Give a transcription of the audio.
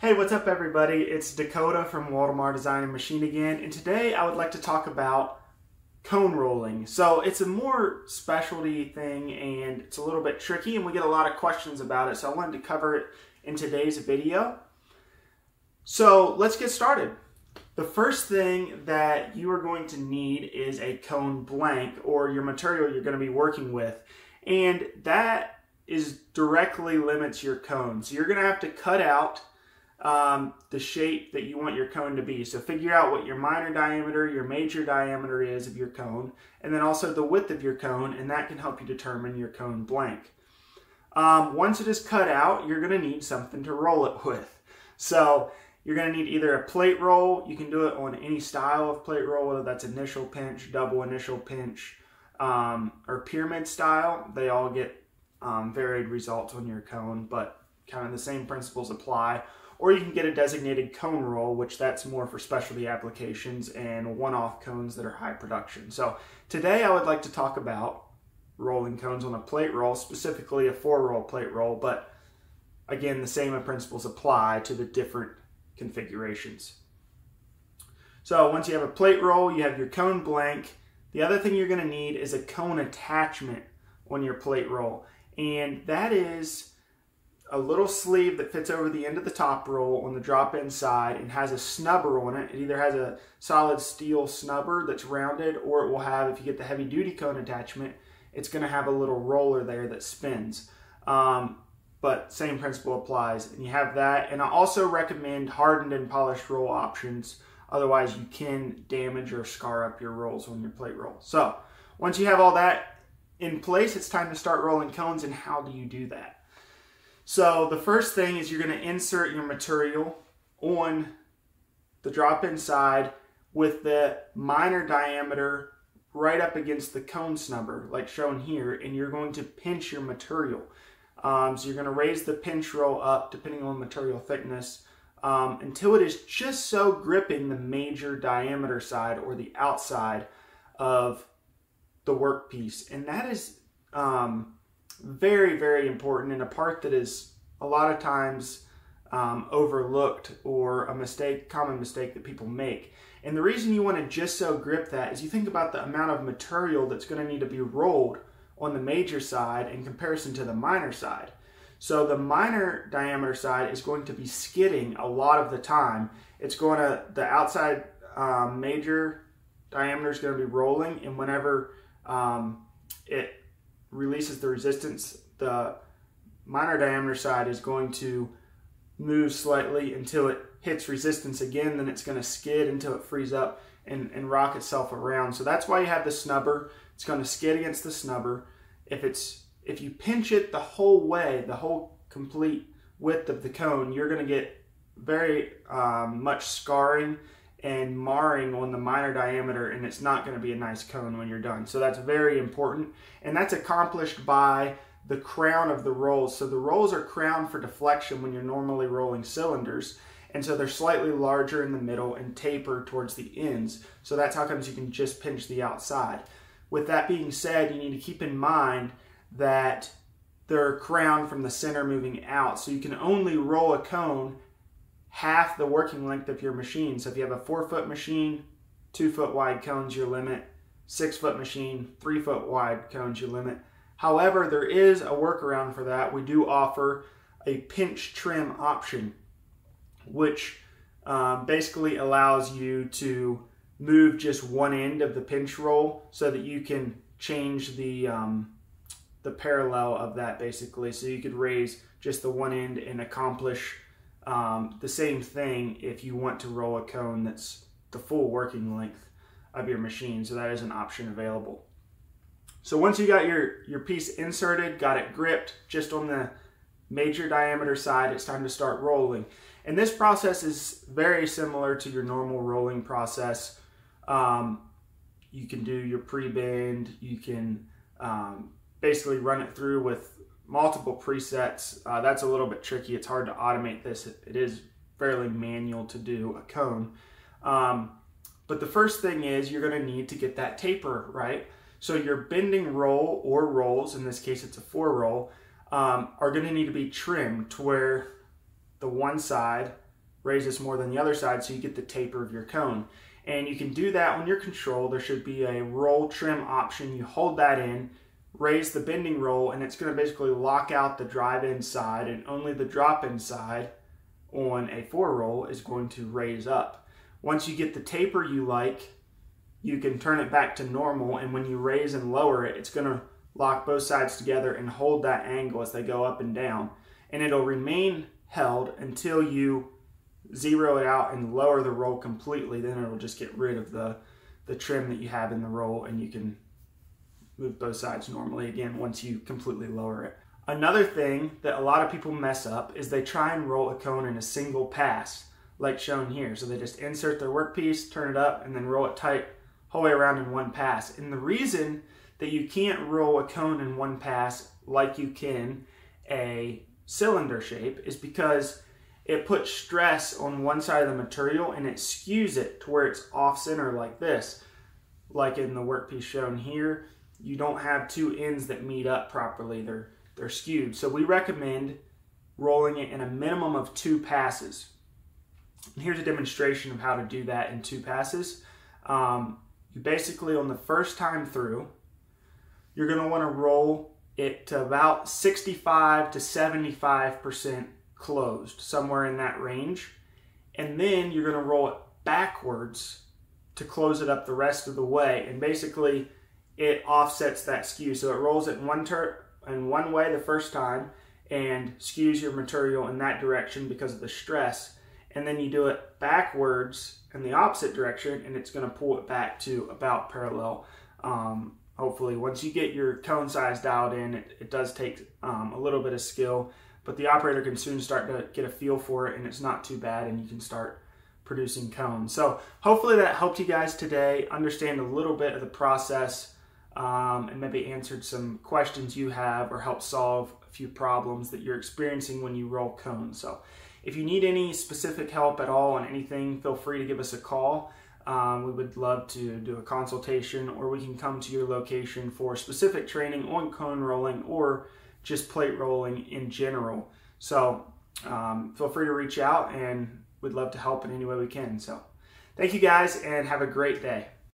Hey, what's up everybody? It's Dakota from Waldemar Design and Machine again, and today I would like to talk about cone rolling. So it's a more specialty thing and it's a little bit tricky and we get a lot of questions about it, so I wanted to cover it in today's video. So let's get started. The first thing that you are going to need is a cone blank, or your material you're going to be working with, and that is directly limits your cone. So you're going to have to cut out the shape that you want your cone to be. So figure out what your minor diameter, your major diameter is of your cone, and then also the width of your cone, and that can help you determine your cone blank. Once it is cut out, you're going to need something to roll it with. So you're going to need either a plate roll. You can do it on any style of plate roll, whether that's initial pinch, double initial pinch, or pyramid style. They all get varied results on your cone, but kind of the same principles apply. Or you can get a designated cone roll, which that's more for specialty applications and one-off cones that are high production. So today I would like to talk about rolling cones on a plate roll, specifically a four-roll plate roll, but again, the same principles apply to the different configurations. So once you have a plate roll, you have your cone blank. The other thing you're going to need is a cone attachment on your plate roll, and that is a little sleeve that fits over the end of the top roll on the drop-in side and has a snubber on it. It either has a solid steel snubber that's rounded, or it will have, if you get the heavy-duty cone attachment, it's going to have a little roller there that spins. But same principle applies, and you have that. And I also recommend hardened and polished roll options, otherwise you can damage or scar up your rolls on your plate roll. So once you have all that in place, it's time to start rolling cones. And how do you do that? So the first thing is you're going to insert your material on the drop-in side with the minor diameter right up against the cone snubber, like shown here, and you're going to pinch your material. So you're going to raise the pinch roll up, depending on material thickness, until it is just so gripping the major diameter side, or the outside of the workpiece. And that is very, very important, and a part that is a lot of times overlooked, or a common mistake that people make. And the reason you want to just so grip that is you think about the amount of material that's going to need to be rolled on the major side in comparison to the minor side. So the minor diameter side is going to be skidding a lot of the time. It's going to, the outside major diameter is going to be rolling, and whenever it releases the resistance, the minor diameter side is going to move slightly until it hits resistance again, then it's going to skid until it frees up and rock itself around. So that's why you have the snubber. It's going to skid against the snubber. If you pinch it the whole way, the whole complete width of the cone, you're going to get very much scarring and marring on the minor diameter, and it's not going to be a nice cone when you're done. So that's very important, and that's accomplished by the crown of the rolls. So the rolls are crowned for deflection when you're normally rolling cylinders, and so they're slightly larger in the middle and taper towards the ends. So that's how comes you can just pinch the outside. With that being said, you need to keep in mind that they're crowned from the center moving out, so you can only roll a cone half the working length of your machine. So if you have a 4-foot machine, 2-foot wide cone's your limit, 6-foot machine, 3-foot wide cone's your limit. However, there is a workaround for that. We do offer a pinch trim option, which basically allows you to move just one end of the pinch roll so that you can change the parallel of that, basically. So you could raise just the one end and accomplish the same thing if you want to roll a cone that's the full working length of your machine. So that is an option available. So once you got your piece inserted, got it gripped just on the major diameter side, it's time to start rolling. And this process is very similar to your normal rolling process. You can do your pre-bend, you can basically run it through with multiple presets. That's a little bit tricky. It's hard to automate this. It is fairly manual to do a cone. But the first thing is you're going to need to get that taper right. So your bending roll, or rolls, in this case it's a 4-roll, are going to need to be trimmed to where the one side raise this more than the other side, so you get the taper of your cone. And you can do that on your control. There should be a roll trim option. You hold that in, raise the bending roll, and it's going to basically lock out the drive-in side, and only the drop-in side on a four roll is going to raise up. Once you get the taper you like, you can turn it back to normal, and when you raise and lower it, it's going to lock both sides together and hold that angle as they go up and down. And it'll remain held until you zero it out and lower the roll completely. Then it'll just get rid of the trim that you have in the roll, and you can move both sides normally again once you completely lower it. Another thing that a lot of people mess up is they try and roll a cone in a single pass, like shown here. So they just insert their workpiece, turn it up, and then roll it tight whole way around in one pass. And the reason that you can't roll a cone in one pass like you can a cylinder shape is because it puts stress on one side of the material and it skews it to where it's off center like this. Like in the workpiece shown here, you don't have two ends that meet up properly. They're skewed. So we recommend rolling it in a minimum of two passes. And here's a demonstration of how to do that in two passes. You basically, on the first time through, you're going to want to roll it to about 65 to 75% closed, somewhere in that range. And then you're going to roll it backwards to close it up the rest of the way. And basically, it offsets that skew. So it rolls it in one way the first time and skews your material in that direction because of the stress. And then you do it backwards in the opposite direction, and it's going to pull it back to about parallel. Hopefully, once you get your cone size dialed in, it does take a little bit of skill, but the operator can soon start to get a feel for it, and it's not too bad, and you can start producing cones. So hopefully that helped you guys today understand a little bit of the process and maybe answered some questions you have or helped solve a few problems that you're experiencing when you roll cones. So if you need any specific help at all on anything, feel free to give us a call. We would love to do a consultation, or we can come to your location for specific training on cone rolling or just plate rolling in general. So feel free to reach out, and we'd love to help in any way we can. So thank you guys, and have a great day.